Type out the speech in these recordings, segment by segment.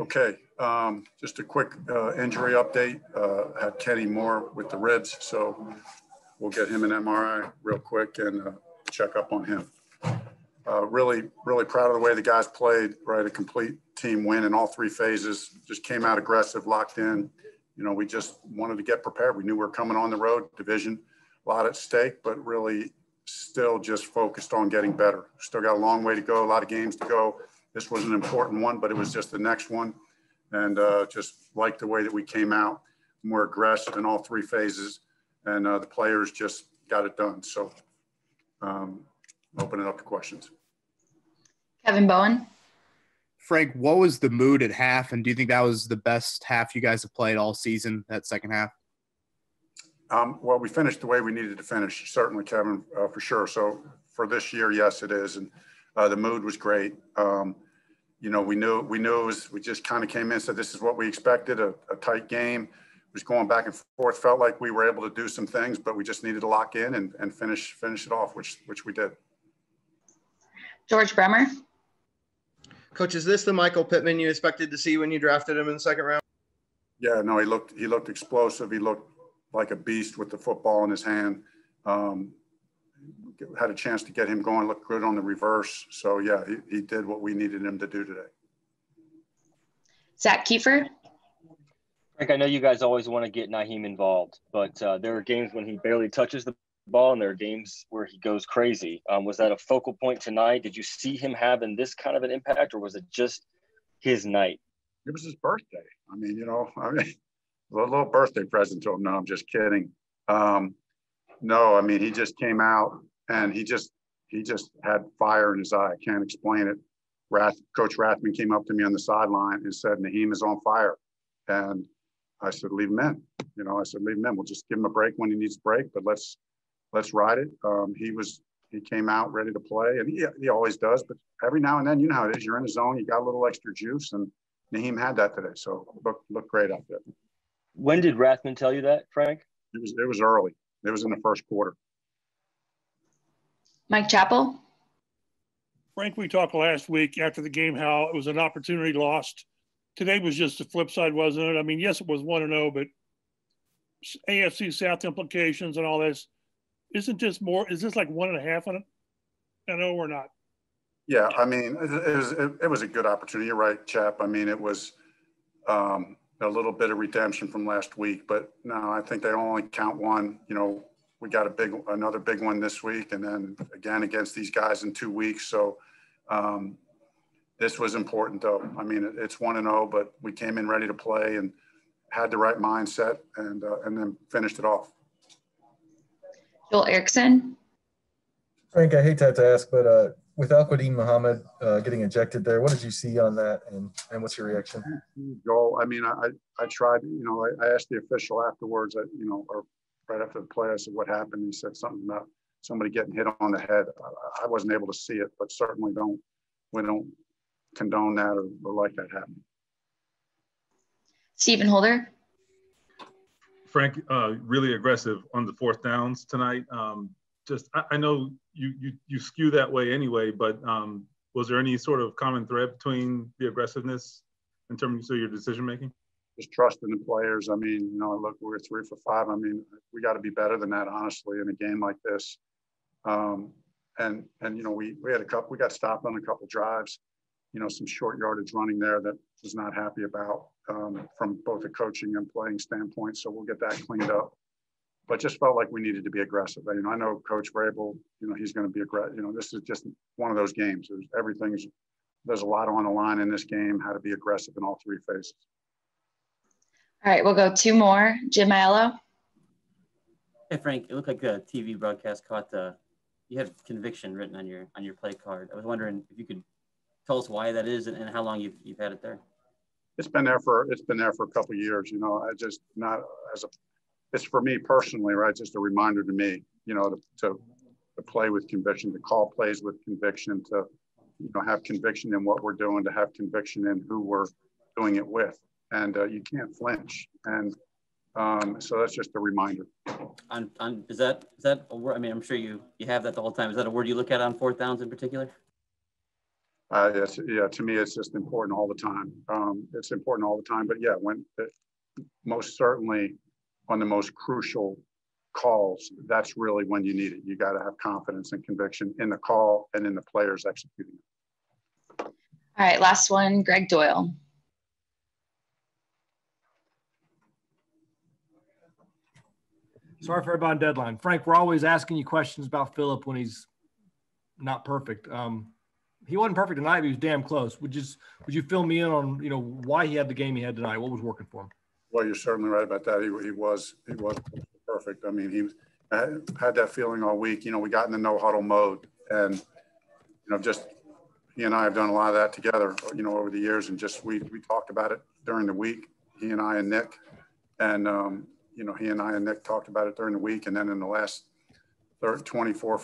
Okay, just a quick injury update. Had Kenny Moore with the ribs, so we'll get him an MRI real quick and check up on him. Really proud of the way the guys played, right? A complete team win in all three phases. Just came out aggressive, locked in. You know, we just wanted to get prepared. We knew we were coming on the road, division, a lot at stake, but really still just focused on getting better. Still got a long way to go, a lot of games to go. This was an important one, but it was just the next one. And just liked the way that we came out, more aggressive in all three phases. And the players just got it done. So open it up to questions. Kevin Bowen. Frank, what was the mood at half? And do you think that was the best half you guys have played all season, that second half? Well, we finished the way we needed to finish, certainly, Kevin, for sure. So for this year, yes, it is. And the mood was great. You know, we knew it was, we just kind of came in and said, this is what we expected, a tight game. It was going back and forth. Felt like we were able to do some things, but we just needed to lock in and finish it off, which we did. George Bremer. Coach, is this the Michael Pittman you expected to see when you drafted him in the second round? Yeah, no, he looked explosive. He looked like a beast with the football in his hand. Had a chance to get him going, looked good on the reverse. So, yeah, he did what we needed him to do today. Zach Kiefer. Frank, I know you guys always want to get Naheem involved, but there are games when he barely touches the ball and there are games where he goes crazy. Was that a focal point tonight? Did you see him having this kind of an impact, or was it just his night? It was his birthday. I mean, you know, a little birthday present to him. No, I'm just kidding. No, I mean, he just came out and he just had fire in his eye. I can't explain it. Coach Rathman came up to me on the sideline and said, Naheem is on fire. And I said, leave him in. You know, I said, leave him in. We'll just give him a break when he needs a break, but let's ride it. He came out ready to play, and he always does, but every now and then, you know how it is, you're in the zone, you got a little extra juice, and Naheem had that today. So looked great out there. When did Rathman tell you that, Frank? It was early. It was in the first quarter. Mike Chapel. Frank, we talked last week after the game how it was an opportunity lost. Today was just the flip side, wasn't it? I mean, yes, it was 1-0, but AFC South implications and all this. Isn't this more? Is this like 1.5 on it? I know we're not. Yeah, I mean, it was a good opportunity. You're right, Chap. I mean, it was a little bit of redemption from last week, but no, I think they only count one. You know, we got another big one this week, and then again against these guys in 2 weeks. So this was important, though. I mean, it's 1-0, but we came in ready to play and had the right mindset, and then finished it off. Joel Erickson. Frank, I hate to have to ask, but with Al-Qadim Muhammad getting ejected there, what did you see on that, and what's your reaction? Joel, I mean, I tried, you know, I asked the official afterwards, you know, or right after the play, I said, what happened? He said something about somebody getting hit on the head. I wasn't able to see it, but certainly we don't condone that or like that happening. Stephen Holder. Frank, really aggressive on the fourth downs tonight. I know you skew that way anyway, but was there any sort of common thread between the aggressiveness in terms of your decision making? Just trust in the players. I mean, you know, look, we were 3 for 5. I mean, we got to be better than that, honestly, in a game like this. And you know, we got stopped on a couple drives. You know, some short yardage running there that I was not happy about from both a coaching and playing standpoint. So we'll get that cleaned up. But just felt like we needed to be aggressive. You know, I know Coach Vrabel, you know, he's going to be aggressive. You know, this is just one of those games. There's a lot on the line in this game, how to be aggressive in all three phases. All right, we'll go two more. Jim Aiello. Hey, Frank, it looked like the TV broadcast caught you had conviction written on your play card. I was wondering if you could tell us why that is and how long you've had it there. It's been there for a couple of years. You know, it's for me personally, right? Just a reminder to me, you know, to play with conviction, to call plays with conviction, to, you know, have conviction in what we're doing, to have conviction in who we're doing it with, and you can't flinch. And so that's just a reminder. Is that a word? I mean, I'm sure you have that the whole time. Is that a word you look at on fourth downs in particular? to me, it's just important all the time. It's important all the time, but yeah, when most certainly on the most crucial calls, that's really when you need it. You got to have confidence and conviction in the call and in the players executing it. All right, last one, Greg Doyle. Sorry for everybody on deadline. Frank, we're always asking you questions about Philip when he's not perfect. He wasn't perfect tonight, but he was damn close. Would you fill me in on, you know, why he had the game he had tonight? What was working for him? Well, you're certainly right about that. He was perfect. I mean, I had that feeling all week. You know, we got in the no huddle mode, and you know, just he and I have done a lot of that together, you know, over the years, and just we talked about it during the week. He and I and Nick, and you know, he and I and Nick talked about it during the week, and then in the last 24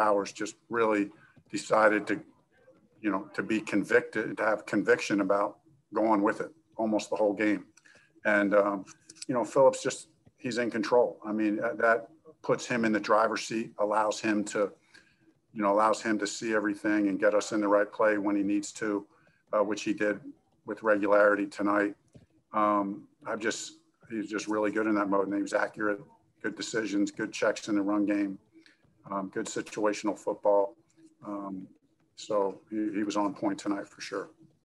hours, just really decided to, you know, to be convicted, to have conviction about going with it almost the whole game. And, you know, Philip's just, he's in control. I mean, that puts him in the driver's seat, allows him to, you know, allows him to see everything and get us in the right play when he needs to, which he did with regularity tonight. He's just really good in that mode, and he was accurate, good decisions, good checks in the run game, good situational football. So he was on point tonight for sure.